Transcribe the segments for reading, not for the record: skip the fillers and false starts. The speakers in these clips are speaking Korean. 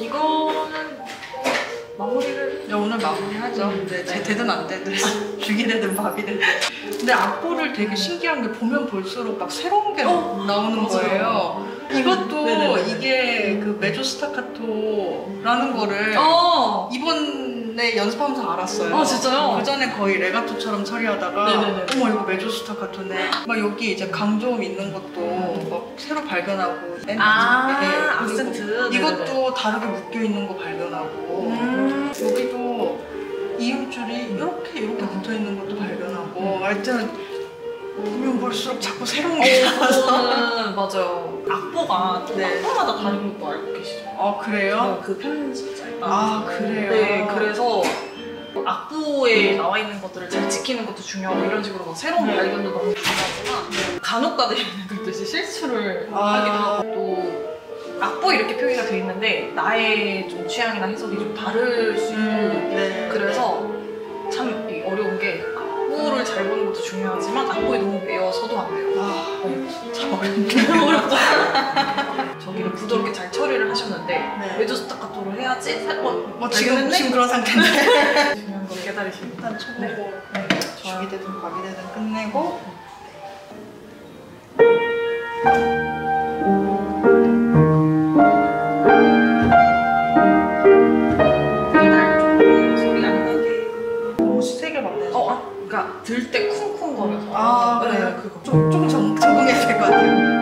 이거는 마무리를 오늘 마무리하죠. 근데 제 되든 안 되든 죽이 되든 밥이 되든. 근데 악보를 되게 신기한 게 보면 볼수록 막 새로운 게 나오는 거예요. 이것도 이게 그 메조 스타카토라는 거를 이번에 연습하면서 알았어요. 아 진짜요? 그 전에 거의 레가토처럼 처리하다가 어머 이거 메조 스타카토네. 막 여기 이제 강조음 있는 것도 막 새로 발견하고. 악센트. 이것도 다르게 묶여 있는 거 발견하고. 여기도 이음줄이 이렇게 붙어 있는 것도 발견하고. 하여튼. 보면 볼수록 자꾸 새로운 게 나와서 맞아요. 악보가 악보마다 다른 것도 알고 계시죠? 아 그래요? 그 편집자 아 그래요? 네, 그래서 악보에 나와 있는 것들을 잘 지키는 것도 중요하고 이런 식으로 막 새로운 발견도 너무 중요하지만 간혹 가다가 그랬듯이 실수를 하기도 하고 또 악보 이렇게 표기가 돼 있는데 나의 좀 취향이나 해석이 좀 다를 수 있고 그래서 참 어려운 게 악보를 잘 보는 것도 중요하지만 악보에 너무 매여서도 안 돼요. 참 어렵죠. 저기를 부드럽게 잘 처리를 하셨는데 메조 스타카토를 해야지 지금 그런 상태인데 중요한 건 깨달으시면 일단 쳐내고 죽이 되든 밥이 되든 끝내고 들 때 쿵쿵거려서 그래요? 네. 그거 좀 적응해야 될 것 같아요.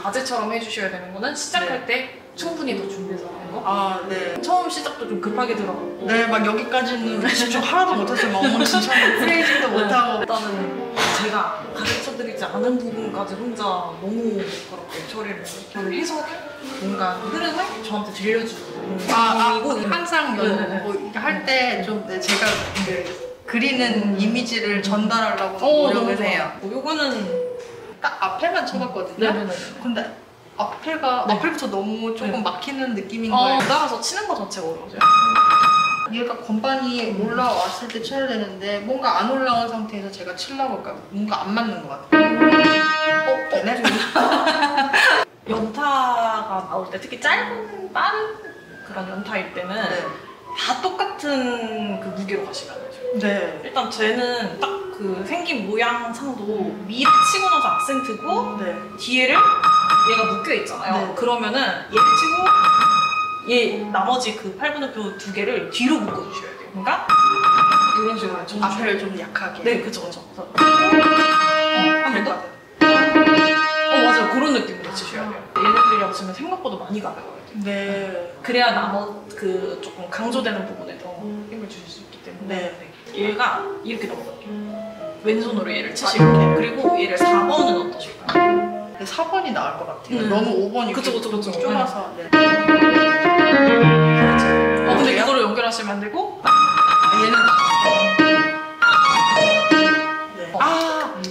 과제처럼 해주셔야 되는 거는 시작할 때 충분히 더 준비해서 하는 거? 아, 네. 처음 시작도 좀 급하게 들어갔고 네, 막 여기까지는 집중 하나도 못했어요. 막 엉망진창으로 프레이징도 못하고 일단은 제가 가르쳐드리지 않은 부분까지 혼자 너무 그렇게 처리를 해석을 뭔가 흐름을 저한테 들려주고 항상 뭐 할 때 좀 제가 그리는 이미지를 전달하려고 노력을 해요. 요거는 딱 앞에만 쳐봤거든요. 근데 앞에부터 너무 조금 막히는 느낌인 거예요. 따라서 치는 거 자체가 어려워져요. 얘가 건반이 올라왔을 때 쳐야 되는데 뭔가 안 올라온 상태에서 제가 치려고 할까요? 뭔가 안 맞는 것 같아요. 되네? 연타가 나올 때 특히 짧은 빠른 그런 연타일 때는 다 똑같은 그 무게로 가시면 안 돼요. 네. 일단 쟤는 딱 그 생긴 모양상도 위에 치고 나서 악센트고 뒤에를 얘가 묶여 있잖아요. 그러면은 얘를 치고 얘 나머지 그 8분음표 두 개를 뒤로 묶어주셔야 돼요. 그러니까 이런 식으로 앞을 좀 약하게. 네, 그쵸. 하면 돼? 맞아요. 그런 느낌으로 치셔야 돼요. 얘네들이랑 치면 생각보다 많이 가벼워요. 네. 그래야 나머지 그 조금 강조되는 부분에 더 힘을 주실 수 있기 때문에 얘가 이렇게 넘어갈게요. 왼손으로 얘를 치시고 그리고 얘를 4번은 어떠실까요? 4번이 나을 것 같아요. 너무 5번이 그쵸. 좁아서 근데 이거를 연결하시면 안 되고 얘는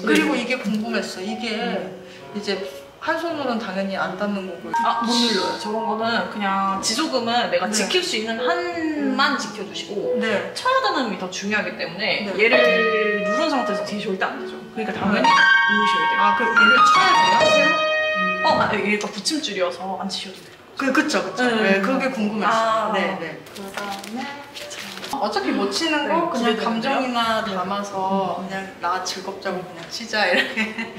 그리고 이게 궁금했어. 이게 이제 한 손으로는 당연히 안 닿는 거고요. 못 눌러요. 저런 거는 그냥 지조금은 내가 지킬 수 있는 한만 지켜주시고 쳐야 되는 음이 더 중요하기 때문에 얘를 누른 상태에서 뒤에 절대 안 되죠. 그러니까 당연히 누우셔야 돼요. 그럼 얘를 쳐야 돼요? 얘가 붙임줄이어서 안 치셔도 돼요. 그쵸. 네, 그게 궁금했어요. 그다음에 어차피 못 치는 거 그냥 감정이나 담아서 그냥 나 즐겁자고 그냥 치자 이렇게.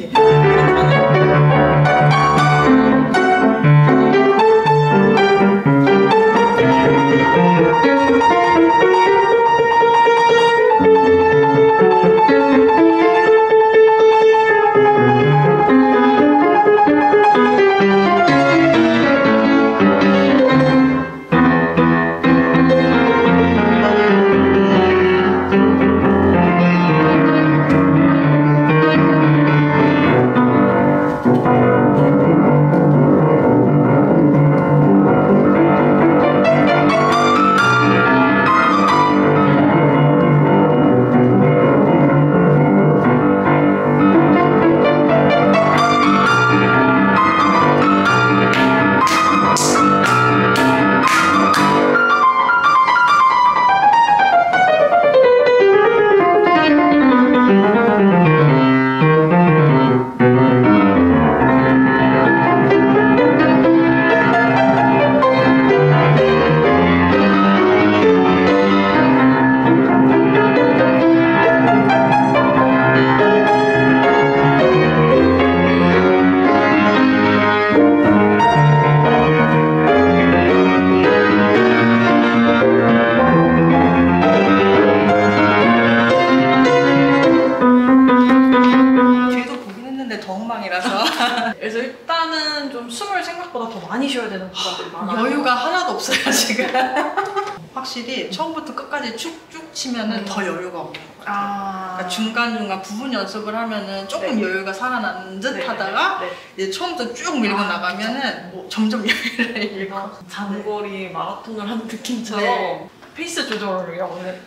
되는 게. 그래서 일단은 좀 숨을 생각보다 더 많이 쉬어야 되는 구간들이 많아요. 여유가 하나도 없어요 지금. 확실히 처음부터 끝까지 쭉쭉 치면은 더 여유가 없는 것 같아요. 그러니까 중간중간 부분 연습을 하면은 조금 네. 여유가 살아나는 듯 네. 하다가 네. 이제 처음부터 쭉 밀고 나가면은 뭐 점점 여유를 잃고 장거리 마라톤을 한 느낌처럼 네. 페이스 조절을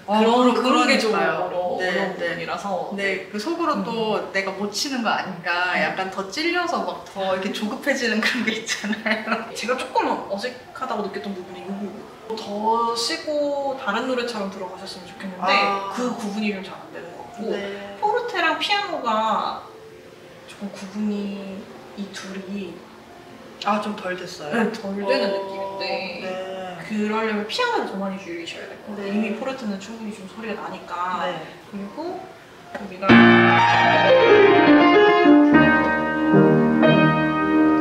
오늘 그런 게 좋은 부분이라서 네, 그 속으로 또 내가 못 치는 거 아닌가 약간 더 찔려서 막 더 이렇게 조급해지는 그런 게 있잖아요. 제가 조금 어색하다고 느꼈던 부분이 이 부분. 더 쉬고 다른 노래처럼 들어가셨으면 좋겠는데 그 구분이 좀 잘 안 되는 것 같고 네. 포르테랑 피아노가 조금 구분이 이 둘이 좀 덜 됐어요. 네, 덜 되는 느낌인데 네. 그러려면 피아노를 더 많이 줄이셔야 될 것 같아요. 네. 이미 포르테는 충분히 좀 소리가 나니까 네. 그리고 우리가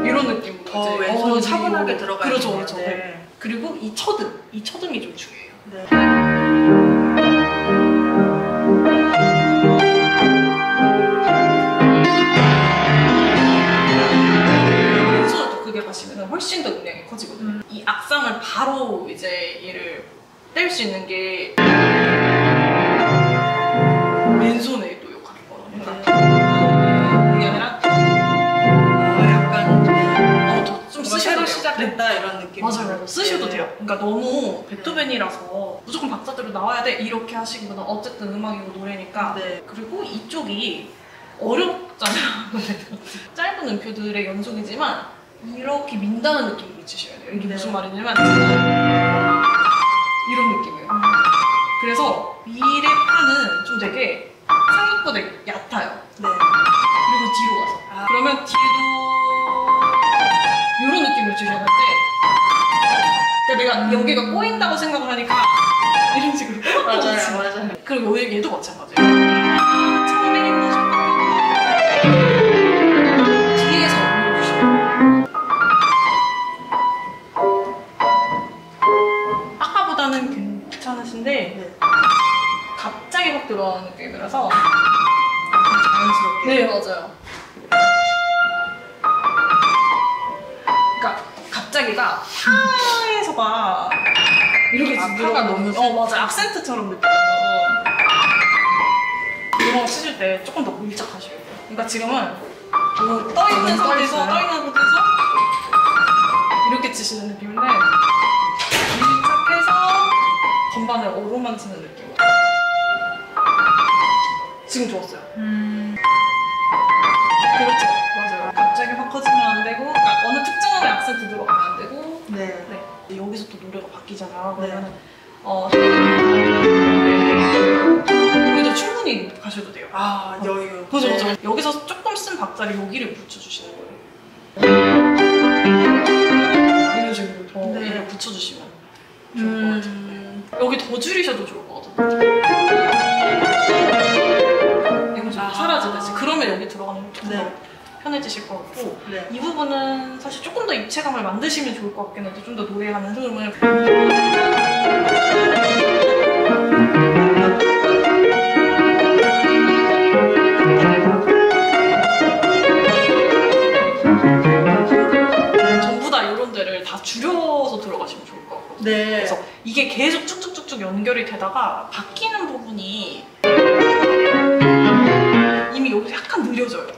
이런 느낌으로 더 왼손 차분하게 들어가야 돼요. 그렇죠. 네. 그리고 이 첫음, 이 첫음이 좀 중요해요. 네. 훨씬 더 음량이 커지거든요. 이 악상을 바로 이제 얘를 뗄 수 있는 게 왼손에 또 욕하는 거거든요. 그게 아니라 약간 좀 쓰셔도 시작됐다 이런 느낌. 맞아요. 쓰셔도 네. 돼요. 그러니까 너무 베토벤이라서 무조건 박자대로 나와야 돼 이렇게 하시기보다 어쨌든 음악이고 노래니까 네. 그리고 이쪽이 어렵잖아요. 짧은 음표들의 연속이지만 이렇게 민다는 느낌을 미치셔야 돼요. 이게 네. 무슨 말이냐면 이런 느낌이에요. 그래서 위의 판은 좀 되게 상악보다 얕아요. 네. 그리고 뒤로 가서 그러면 뒤도 이런 느낌을 주셔야 되는데 그러니까 내가 여기가 꼬인다고 생각을 하니까 이런 식으로 맞아요. 맞아요. 그리고 얘도 마찬가지예요. 괜찮으신데 갑자기 확 들어가는 느낌이라서 자연스럽게 네 맞아요. 그러니까 갑자기가 파에서가 이렇게 파가 너무 맞아 악센트처럼 느껴져서 이런 거 치실 때 조금 더 밀착하셔야 돼요. 그러니까 지금은 떠있는 상태에서 이렇게 치시는 느낌인데 건반을 어루만 치는 느낌. 지금 좋았어요. 그렇죠. 맞아요. 갑자기 확 커지면 안 되고, 그러니까 어느 특정한 악센트 들어가면 안 되고. 네. 네. 여기서 또 노래가 바뀌잖아. 그러면 네. 여기도 충분히 가셔도 돼요. 여유. 그렇죠, 그렇죠. 네. 여기서 조금 쓴 박자를 여기를 붙여주시는 거예요. 이런 식으로 더 얘를 붙여주시면 좋을 것 같아요. 여기 더 줄이셔도 좋을 것 같아요. 이거 좀 사라지듯이. 그러면 여기 들어가는 게 더 네. 편해지실 것 같고 네. 이 부분은 사실 조금 더 입체감을 만드시면 좋을 것 같긴 한데 좀 더 노래하는 흐름을 전부 다 이런 데를 다 줄여서 들어가시면 좋을 것 같고 네. 그래서 이게 계속 쭉쭉쭉쭉 연결이 되다가 바뀌는 부분이 이미 여기서 약간 느려져요.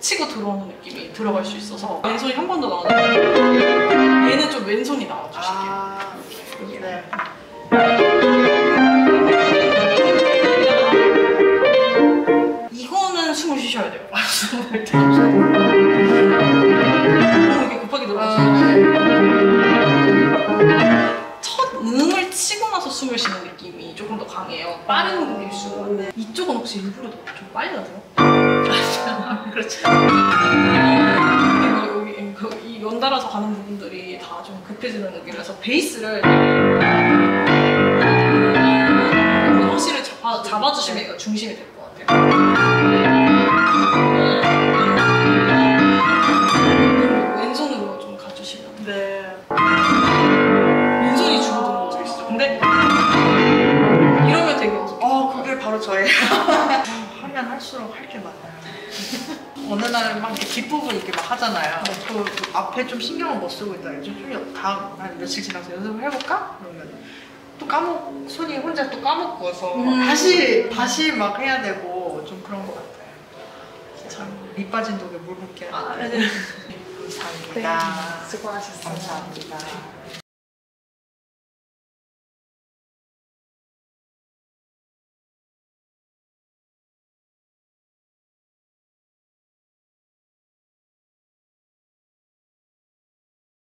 치고 들어오는 느낌이 들어갈 수 있어서 왼손이 한 번 더 나오는데 얘는 좀 왼손이 나와주실게요. 이렇게. 네. 이거는 숨을 쉬셔야 돼요. 숨을 되게 이렇게 급하게 들어가시면 첫 음을 치고 나서 숨을 쉬는 느낌이 조금 더 강해요. 빠른 곡일 수가. 네. 이쪽은 혹시 일부러 좀 빨리 나세요? 그렇죠. 여기 이 연달아서 가는 부분들이 다 좀 급해지는 느낌이라서 베이스를 확실히 잡아주시면 이거 중심이 될 것 같아요. 왼손으로 좀 가주시면. 네. 왼손이 줄어드는 거 있어요. 근데 이러면 되게 어색해. 그게 바로 저예요. 하면 할수록 할 게 많아요. 어느 날은 막 이렇게 뒷부분 이렇게 막 하잖아요. 또 앞에 좀 신경을 못 쓰고 있다. 좀 다음 한 며칠 지나서 연습을 해볼까? 그러면 또 손이 혼자 또 까먹고서 다시 막 해야 되고 좀 그런 것 같아요. 참 밑 빠진 독에 물 붓게. 감사합니다. 네. 수고하셨습니다. 감사합니다.